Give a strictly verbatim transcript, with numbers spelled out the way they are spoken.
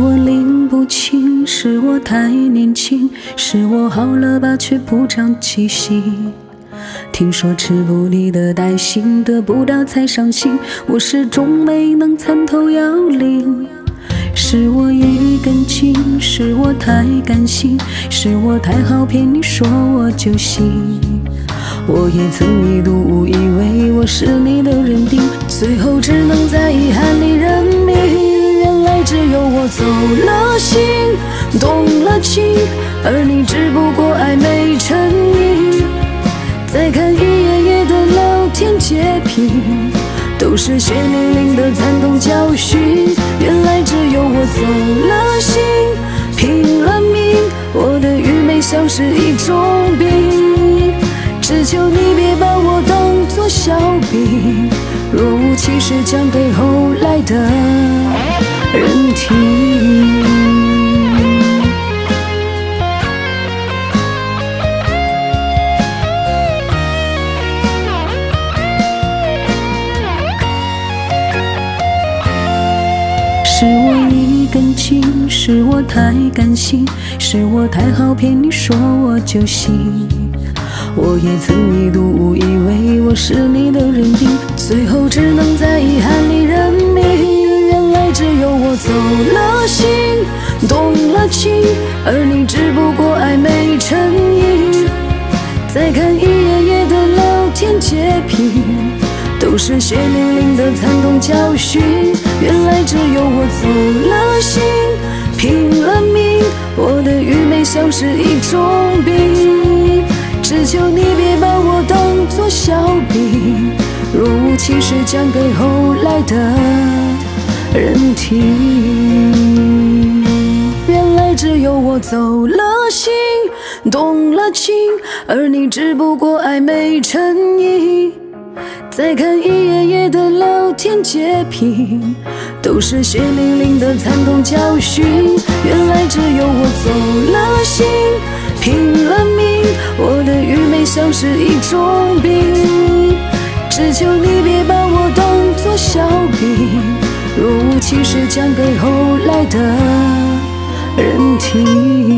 我拎不清，是我太年轻，是我好了吧却不长记性。听说吃不腻的带心，得不到才伤心，我始终没能参透要领。是我一根筋，是我太感性，是我太好骗，你说我就信。我也曾一度误以为我是你的认定，最后只能在遗憾里认命。 只有我走了心，动了情，而你只不过暧昧沉溺。再看一页页的聊天截屏，都是血淋淋的惨痛教训。原来只有我走了心，拼了命，我的愚昧像是一种病，只求你别把我当作笑柄，若无其事讲给后来的 人听。是我一根筋，是我太感性，是我太好骗，你说我就信。我也曾一度误以为我是你的认定，最后只能在遗憾里认命。 只有我走了心，动了情，而你只不过暧昧沉溺。再看一页页的聊天截屏，都是血淋淋的惨痛教训。原来只有我走了心，拼了命，我的愚昧像是一种病，只求你别把我当作笑柄，若无其事讲给后来的 人听，原来只有我走了心，动了情，而你只不过暧昧沉溺。再看一页页的聊天截屏，都是血淋淋的惨痛教训。原来只有我走了心，拼了命，我的愚昧像是一种病，只求你别把我当作笑柄。 若无其事，讲给后来的人听。